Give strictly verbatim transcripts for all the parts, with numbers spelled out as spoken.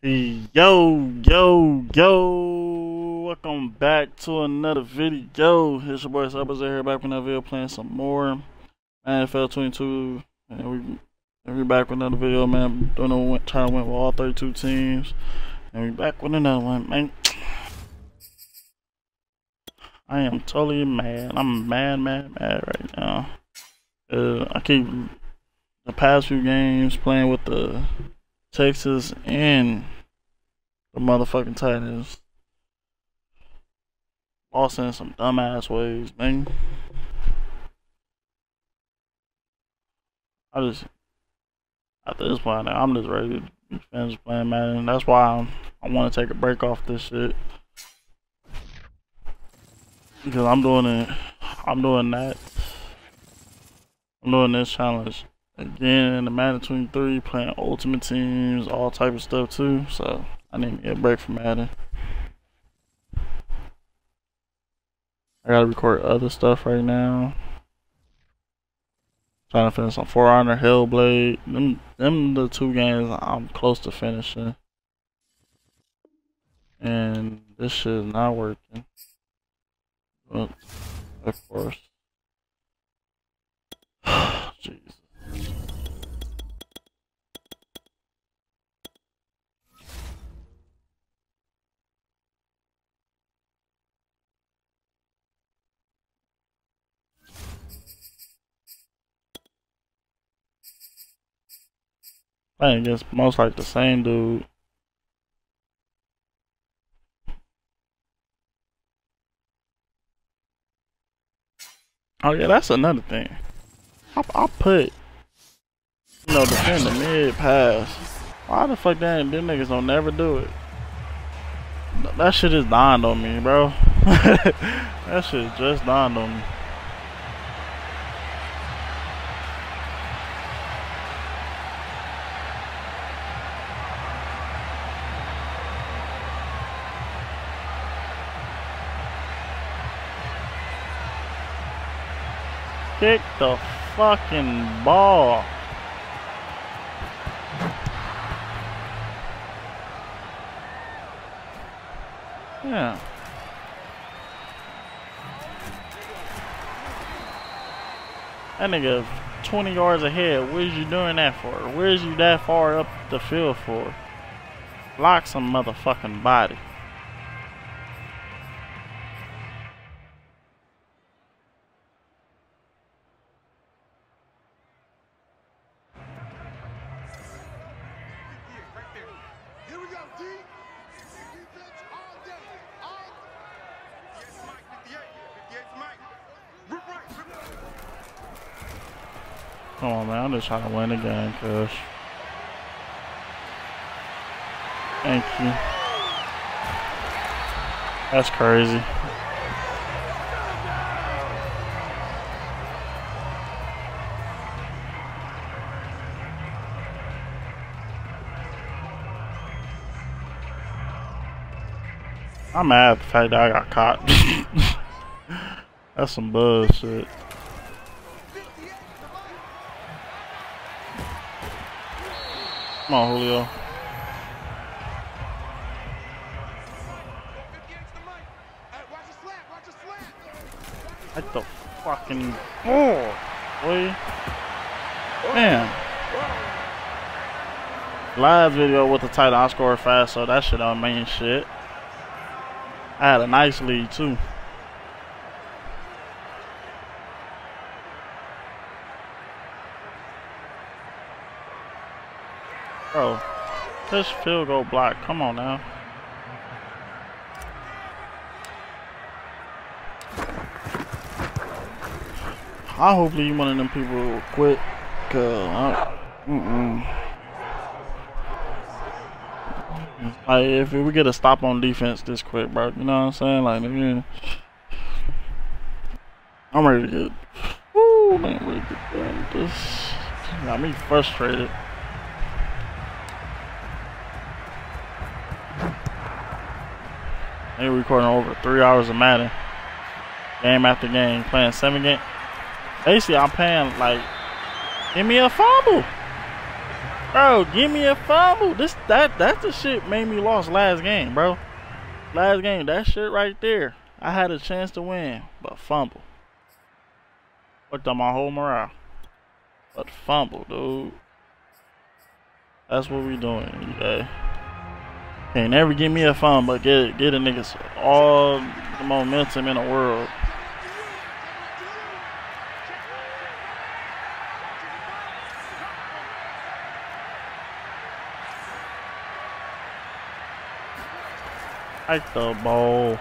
Yo, yo, yo, welcome back to another video. It's your boy Savageboiiza here, back with another video, playing some more Madden N F L twenty-two, and we, and we back with another video, man. Don't know what time went with all thirty-two teams, and we back with another one, man. I am totally mad. I'm mad, mad, mad right now. Uh, I keep the past few games playing with the Texas and the motherfucking Titans. Lost in some dumbass ways, man. I just, at this point, I'm just ready to be finished playing Madden. That's why I'm, I want to take a break off this shit, because I'm doing it. I'm doing that. I'm doing this challenge again in the Madden twenty-three, playing ultimate teams, all type of stuff too. So I need to get a break from Madden. I gotta record other stuff right now. Trying to finish on For Honor, Hellblade. Them, them the two games I'm close to finishing. And this shit is not working. But of course. Jeez. Playing against most like the same dude. Oh yeah, that's another thing. I, I put, you know, defend the mid pass. Why the fuck damn them niggas don't never do it? That shit is dawned on me, bro. That shit just dawned on me. Kick the fucking ball. Yeah. That nigga twenty yards ahead. What is you doing that for? Where is you that far up the field for? Block some motherfucking body. Come on, man, I'm just trying to win the game, cuz. Thank you. That's crazy. I'm mad at the fact that I got caught. That's some bullshit. Come on, Julio. What the fucking ball, boy? Man. Live video with the title, I scored fast, so that shit don't mean shit. I had a nice lead, too. Bro, this field goal block, come on now. I hopefully you one of them people will quit, cause I, mm-mm. Like, if we get a stop on defense this quick, bro, you know what I'm saying? Like, nigga, I'm ready to get, woo, man, ready to get done with this. Got me frustrated. They're recording over three hours of Madden, game after game, playing seven games. Basically, I'm paying like, give me a fumble. Bro, give me a fumble. This that that's the shit made me lost last game, bro. Last game, that shit right there. I had a chance to win, but fumble. Fucked up my whole morale. But fumble, dude. That's what we doing today. Can't never give me a fumble, but get get a niggas all the momentum in the world. Like the ball.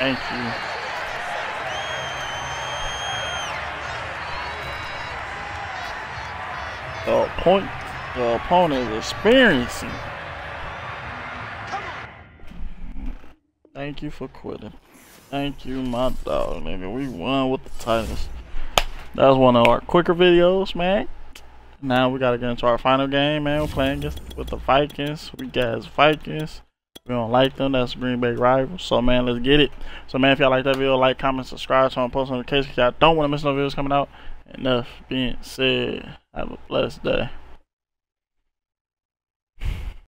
Thank you. The point the opponent is experiencing. Thank you for quitting. Thank you, my dog, nigga. We won with the Titans. That was one of our quicker videos, man. Now we gotta get into our final game, man. We're playing against with the Vikings. We got Vikings. We don't like them. That's Green Bay rivals. So man, let's get it. So man, if y'all like that video, like, comment, subscribe, turn on post notifications. Y'all don't want to miss no videos coming out. Enough being said, have a blessed day.